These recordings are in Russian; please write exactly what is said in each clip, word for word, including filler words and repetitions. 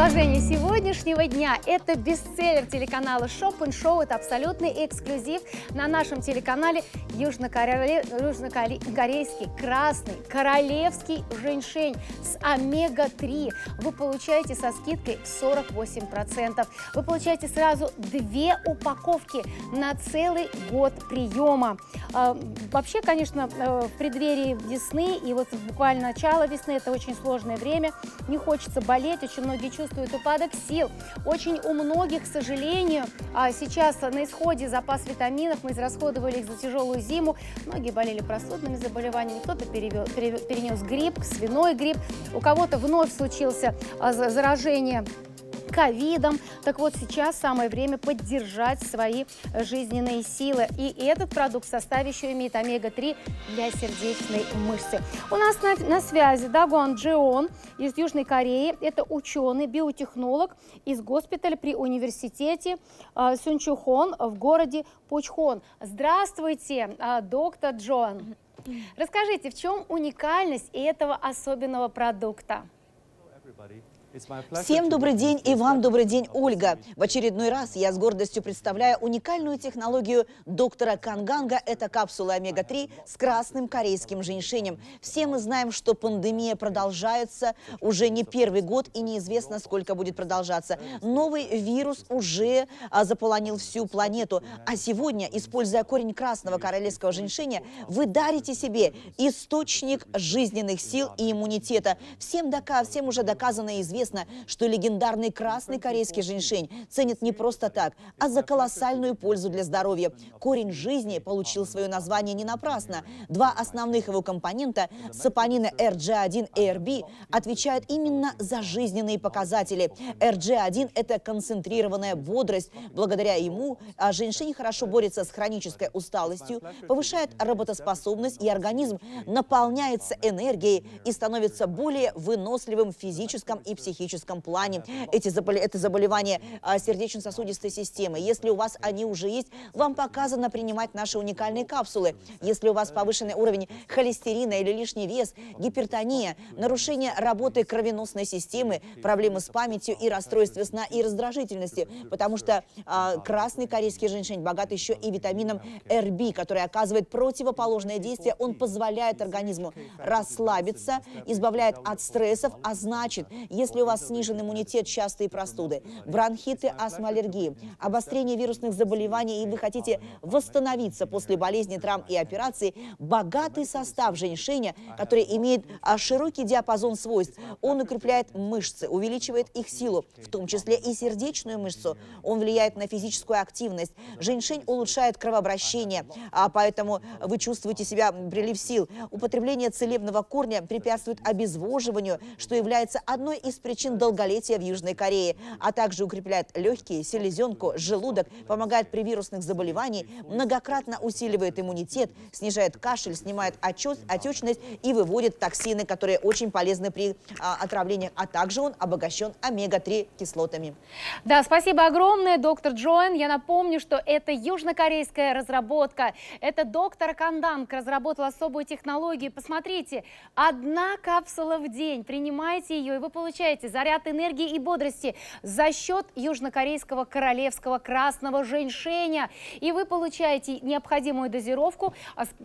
предложение сегодняшнего дня – это бестселлер телеканала Shop and Show. Это абсолютный эксклюзив на нашем телеканале. Южнокорейский красный королевский женьшень с омега три вы получаете со скидкой сорок восемь процентов. Вы получаете сразу две упаковки на целый год приема. Вообще, конечно, в преддверии весны и вот буквально начало весны – это очень сложное время. Не хочется болеть, очень многие чувствуют упадок сил. Очень у многих, к сожалению, сейчас на исходе запас витаминов, мы израсходовали их за тяжелую зиму. Многие болели простудными заболеваниями, кто-то перенес грипп, свиной грипп, у кого-то вновь случился заражение ковидом. Так вот, сейчас самое время поддержать свои жизненные силы. И этот продукт в составе еще имеет омега три для сердечной мышцы. У нас на, на связи Дагуан Джион из Южной Кореи. Это ученый, биотехнолог из госпиталя при университете э, Сунчухон в городе Пучхон. Здравствуйте, э, доктор Джион. Расскажите, в чем уникальность этого особенного продукта? Всем добрый день и вам добрый день, Ольга. В очередной раз я с гордостью представляю уникальную технологию доктора Канганга. Это капсула омега три с красным корейским женьшенем. Все мы знаем, что пандемия продолжается уже не первый год и неизвестно, сколько будет продолжаться. Новый вирус уже заполонил всю планету. А сегодня, используя корень красного королевского женьшеня, вы дарите себе источник жизненных сил и иммунитета. Всем, дока... Всем уже доказано и известно, что легендарный красный корейский женьшень ценят не просто так, а за колоссальную пользу для здоровья. Корень жизни получил свое название не напрасно. Два основных его компонента, сапонины эр джи один и эр би, отвечают именно за жизненные показатели. эр джи один – это концентрированная бодрость. Благодаря ему женьшень хорошо борется с хронической усталостью, повышает работоспособность, и организм наполняется энергией и становится более выносливым в физическом и психическом. В психическом плане. Эти забол... Это заболевания сердечно-сосудистой системы. Если у вас они уже есть, вам показано принимать наши уникальные капсулы. Если у вас повышенный уровень холестерина или лишний вес, гипертония, нарушение работы кровеносной системы, проблемы с памятью и расстройство сна и раздражительности, потому что а, красный корейский женьшень богат еще и витамином эр би, который оказывает противоположное действие. Он позволяет организму расслабиться, избавляет от стрессов, а значит, если у вас снижен иммунитет, частые простуды, бронхиты, астма, аллергии, обострение вирусных заболеваний, и вы хотите восстановиться после болезни, травм и операций, богатый состав женьшеня, который имеет широкий диапазон свойств, он укрепляет мышцы, увеличивает их силу, в том числе и сердечную мышцу, он влияет на физическую активность, женьшень улучшает кровообращение, а поэтому вы чувствуете себя прилив сил. Употребление целебного корня препятствует обезвоживанию, что является одной из причин долголетия в Южной Корее, а также укрепляет легкие, селезенку, желудок, помогает при вирусных заболеваниях, многократно усиливает иммунитет, снижает кашель, снимает отечность и выводит токсины, которые очень полезны при а, отравлениях, а также он обогащен омега три кислотами. Да, спасибо огромное, доктор Джион. Я напомню, что это южнокорейская разработка. Это доктор Канганг разработал особую технологию. Посмотрите, одна капсула в день, принимайте ее, и вы получаете заряд энергии и бодрости за счет южнокорейского королевского красного женьшеня. И вы получаете необходимую дозировку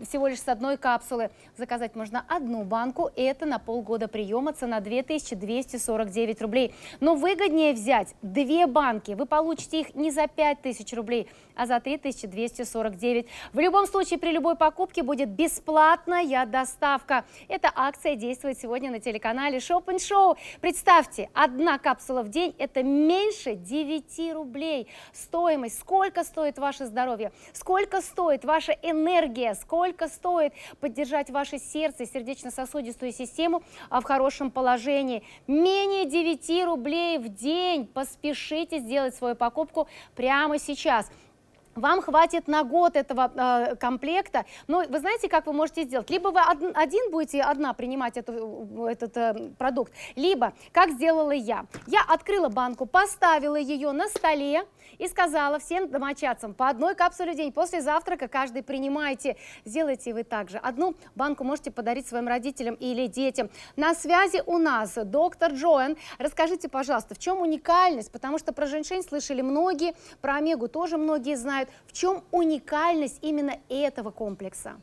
всего лишь с одной капсулы. Заказать можно одну банку. Это на полгода приема, цена две тысячи двести сорок девять рублей. Но выгоднее взять две банки. Вы получите их не за пять тысяч рублей, а за три тысячи двести сорок девять. В любом случае, при любой покупке будет бесплатная доставка. Эта акция действует сегодня на телеканале Shop and Show. Представьте, одна капсула в день – это меньше девяти рублей. Стоимость, сколько стоит ваше здоровье, сколько стоит ваша энергия, сколько стоит поддержать ваше сердце, сердечно-сосудистую систему в хорошем положении. Менее девяти рублей в день. Поспешите сделать свою покупку прямо сейчас. Вам хватит на год этого э, комплекта. Но вы знаете, как вы можете сделать? Либо вы од один будете одна принимать эту, этот э, продукт, либо, как сделала я. Я открыла банку, поставила ее на столе и сказала всем домочадцам: по одной капсуле в день, после завтрака каждый принимайте. Сделайте вы также. Одну банку можете подарить своим родителям или детям. На связи у нас доктор Джоэн. Расскажите, пожалуйста, в чем уникальность? Потому что про женьшень слышали многие, про омегу тоже многие знают. В чем уникальность именно этого комплекса?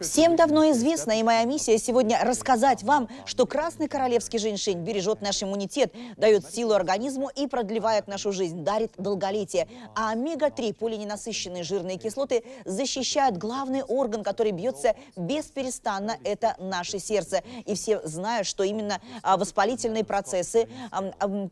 Всем давно известно, и моя миссия сегодня рассказать вам, что красный королевский женьшень бережет наш иммунитет, дает силу организму и продлевает нашу жизнь, дарит долголетие. А омега три, полиненасыщенные жирные кислоты, защищают главный орган, который бьется бесперестанно, это наше сердце. И все знают, что именно воспалительные процессы,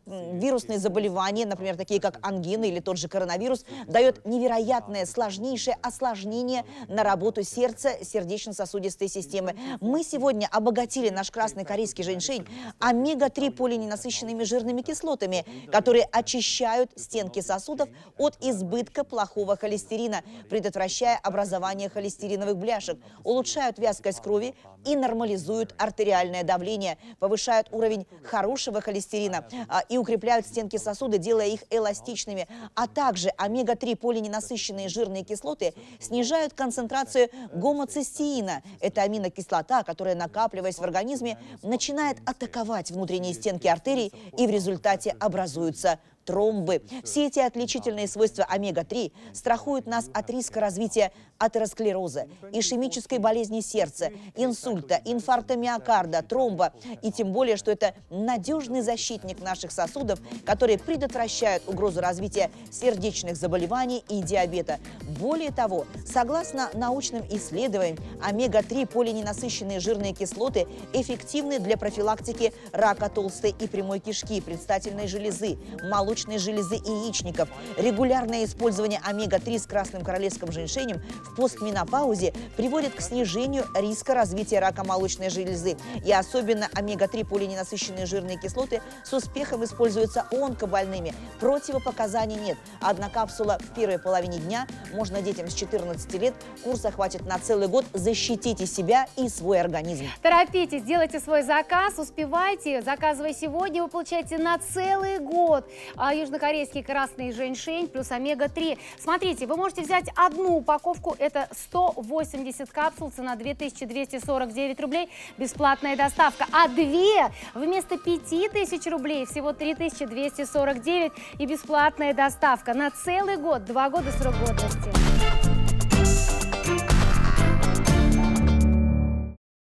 вирусные заболевания, например, такие как ангина или тот же коронавирус, дают невероятное, сложнейшее осложнение на работу сердца, сердечно-сосудистой системы. Мы сегодня обогатили наш красный корейский женьшень омега три полиненасыщенными жирными кислотами, которые очищают стенки сосудов от избытка плохого холестерина, предотвращая образование холестериновых бляшек, улучшают вязкость крови и нормализуют артериальное давление, повышают уровень хорошего холестерина и укрепляют стенки сосуда, делая их эластичными. А также омега три полиненасыщенные жирные кислоты снижают концентрацию гомоцистеина. Это аминокислота, которая, накапливаясь в организме, начинает атаковать внутренние стенки артерий, и в результате образуются тромбы. Все эти отличительные свойства омега три страхуют нас от риска развития атеросклероза, ишемической болезни сердца, инсульта, инфаркта миокарда, тромба. И тем более, что это надежный защитник наших сосудов, который предотвращает угрозу развития сердечных заболеваний и диабета. Более того, согласно научным исследованиям, омега три полиненасыщенные жирные кислоты эффективны для профилактики рака толстой и прямой кишки, предстательной железы, молочной железы яичников. Регулярное использование омега три с красным королевским женьшенем в постменопаузе приводит к снижению риска развития рака молочной железы. И особенно омега три полиненасыщенные жирные кислоты с успехом используются онкобольными. Противопоказаний нет. Одна капсула в первой половине дня можно детям с четырнадцати лет. Курса хватит на целый год. Защитите себя и свой организм. Торопитесь, делайте свой заказ, успевайте. Заказывая сегодня, вы получаете на целый год южнокорейский красный женьшень плюс омега три. Смотрите, вы можете взять одну упаковку, это сто восемьдесят капсул, цена две тысячи двести сорок девять рублей, бесплатная доставка. А две вместо пяти тысяч рублей, всего три тысячи двести сорок девять и бесплатная доставка на целый год, два года срок годности.